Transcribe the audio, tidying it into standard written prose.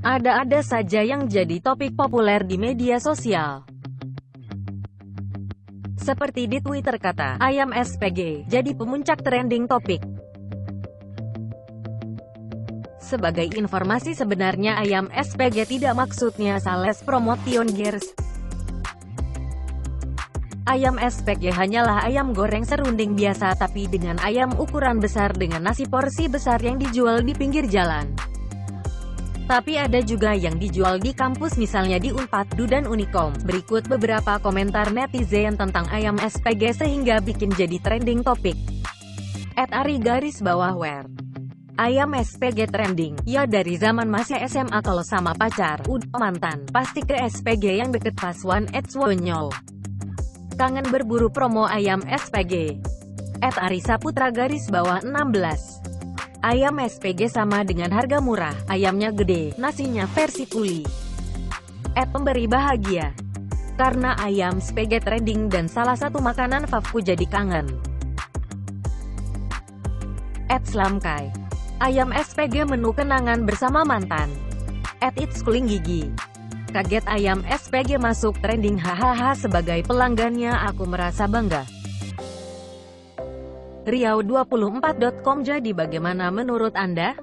Ada-ada saja yang jadi topik populer di media sosial. Seperti di Twitter kata, ayam SPG, jadi pemuncak trending topik. Sebagai informasi sebenarnya ayam SPG tidak maksudnya sales promotion gears. Ayam SPG hanyalah ayam goreng serunding biasa tapi dengan ayam ukuran besar dengan nasi porsi besar yang dijual di pinggir jalan. Tapi ada juga yang dijual di kampus misalnya di Unpad, dan Unikom. Berikut beberapa komentar netizen tentang ayam SPG sehingga bikin jadi trending topik. @ari_where ayam SPG trending. Ya dari zaman masih SMA kalau sama pacar, mantan, pasti ke SPG yang deket Pasuan @swonyo. Kangen berburu promo ayam SPG. @arisaputra_16 ayam SPG sama dengan harga murah, ayamnya gede, nasinya versi kuli. @pemberi bahagia. Karena ayam SPG trending dan salah satu makanan favoritku jadi kangen. @slamkai ayam SPG menu kenangan bersama mantan. @itskullinggigi kaget ayam SPG masuk trending hahaha sebagai pelanggannya aku merasa bangga. Riau24.com jadi bagaimana menurut Anda?